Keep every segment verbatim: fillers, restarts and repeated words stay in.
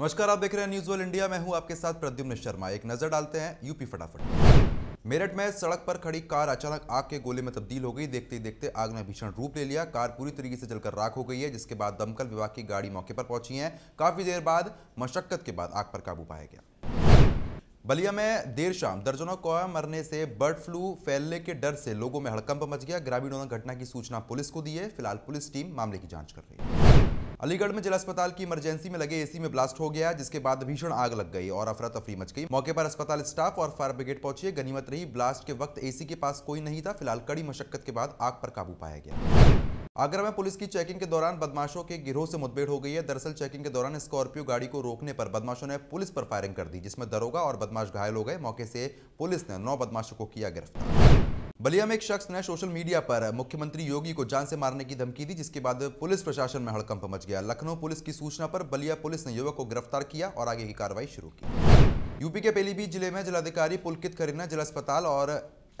नमस्कार, आप देख रहे हैं न्यूज़ वर्ल्ड इंडिया। मैं हूं आपके साथ प्रद्युम्न शर्मा। एक नजर डालते हैं यूपी फटाफट। मेरठ में सड़क पर खड़ी कार अचानक आग के गोले में तब्दील हो गई। देखते ही देखते आग ने भीषण रूप ले लिया। कार पूरी तरीके से जलकर राख हो गई है, जिसके बाद दमकल विभाग की गाड़ी मौके पर पहुंची है। काफी देर बाद मशक्कत के बाद आग पर काबू पाया गया। बलिया में देर शाम दर्जनों कौवा मरने से बर्ड फ्लू फैलने के डर से लोगों में हड़कंप मच गया। ग्रामीणों ने घटना की सूचना पुलिस को दी है। फिलहाल पुलिस टीम मामले की जाँच कर रही है। अलीगढ़ में जिला अस्पताल की इमरजेंसी में लगे एसी में ब्लास्ट हो गया, जिसके बाद भीषण आग लग गई और अफरा तफरी मच गई। मौके पर अस्पताल स्टाफ और फायर ब्रिगेड पहुंची। गनीमत रही ब्लास्ट के वक्त एसी के पास कोई नहीं था। फिलहाल कड़ी मशक्कत के बाद आग पर काबू पाया गया। आगरा में पुलिस की चेकिंग के दौरान बदमाशों के गिरोह से मुठभेड़ हो गई है। दरअसल चेकिंग के दौरान स्कॉर्पियो गाड़ी को रोकने पर बदमाशों ने पुलिस पर फायरिंग कर दी, जिसमें दरोगा और बदमाश घायल हो गए। मौके से पुलिस ने नौ बदमाशों को किया गिरफ्तार। बलिया में एक शख्स ने सोशल मीडिया पर मुख्यमंत्री योगी को जान से मारने की धमकी दी, जिसके बाद पुलिस प्रशासन में हड़कंप मच गया। लखनऊ पुलिस की सूचना पर बलिया पुलिस ने युवक को गिरफ्तार किया और आगे की कार्रवाई शुरू की। यूपी के पीलीभीत जिले में जिलाधिकारी पुलकित खरे ने जिला अस्पताल और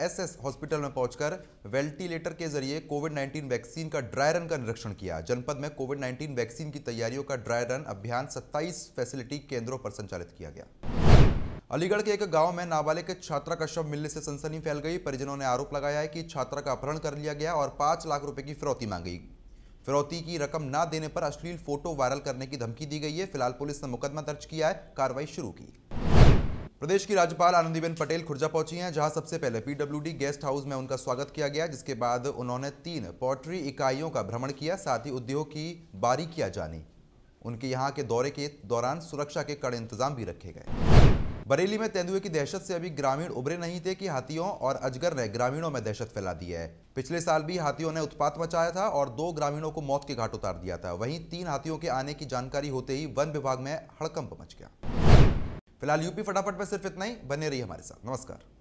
एसएस हॉस्पिटल में पहुंचकर वेंटिलेटर के जरिए कोविड नाइन्टीन वैक्सीन का ड्राई रन का निरीक्षण किया। जनपद में कोविड नाइन्टीन वैक्सीन की तैयारियों का ड्राई रन अभियान सत्ताईस फैसिलिटी केंद्रों पर संचालित किया गया। अलीगढ़ के एक गांव में नाबालिग छात्रा का शव मिलने से सनसनी फैल गई। परिजनों ने आरोप लगाया है कि छात्रा का अपहरण कर लिया गया और पाँच लाख रुपए की फिरौती मांगी। फिरौती की रकम ना देने पर अश्लील फोटो वायरल करने की धमकी दी गई है। फिलहाल पुलिस ने मुकदमा दर्ज किया है, कार्रवाई शुरू की। प्रदेश की राज्यपाल आनंदीबेन पटेल खुर्जा पहुंची हैं, जहां सबसे पहले पीडब्ल्यू गेस्ट हाउस में उनका स्वागत किया गया, जिसके बाद उन्होंने तीन पॉटरी इकाइयों का भ्रमण किया। साथ ही उद्योग की बारीकियां जानी। उनके यहाँ के दौरे के दौरान सुरक्षा के कड़े इंतजाम भी रखे गए। बरेली में तेंदुए की दहशत से अभी ग्रामीण उभरे नहीं थे कि हाथियों और अजगर ने ग्रामीणों में दहशत फैला दी है। पिछले साल भी हाथियों ने उत्पात मचाया था और दो ग्रामीणों को मौत के घाट उतार दिया था। वहीं तीन हाथियों के आने की जानकारी होते ही वन विभाग में हड़कंप मच गया। फिलहाल यूपी फटाफट में सिर्फ इतना ही। बने रही हमारे साथ। नमस्कार।